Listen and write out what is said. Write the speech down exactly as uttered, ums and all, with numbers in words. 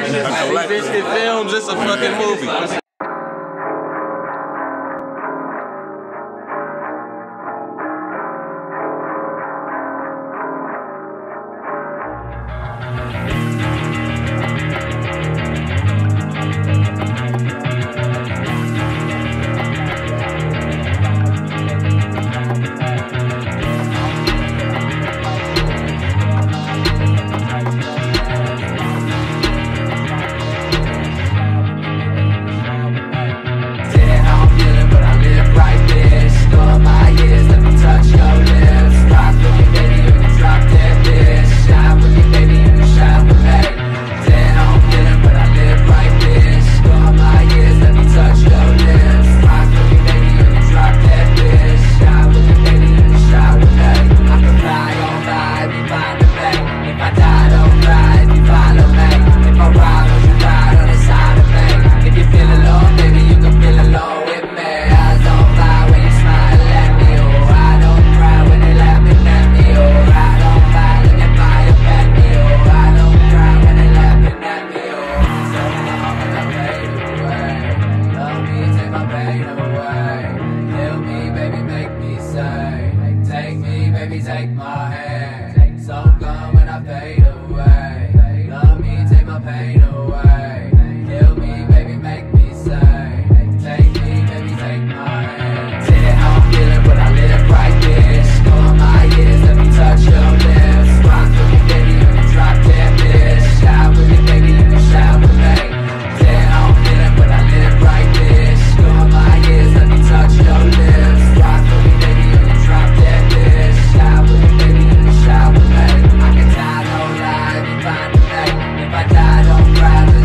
It films, it's a fucking movie. Take my hand, take so gone when I fade away. Love me, take my pain away. Kill me, baby, make me say. Take me, baby, take my hand. Tell it how I'm feeling, but I live right there. Storm my ears, let me touch your lips. Rock with me, baby, you can drop that bitch. Shout with me, baby, you can shout with me. Tell it how I'm feeling, but I live right there. Storm my ears, let me touch your lips. Rock with me, baby, you can drop that. I can tie no line, if I die, don't cry.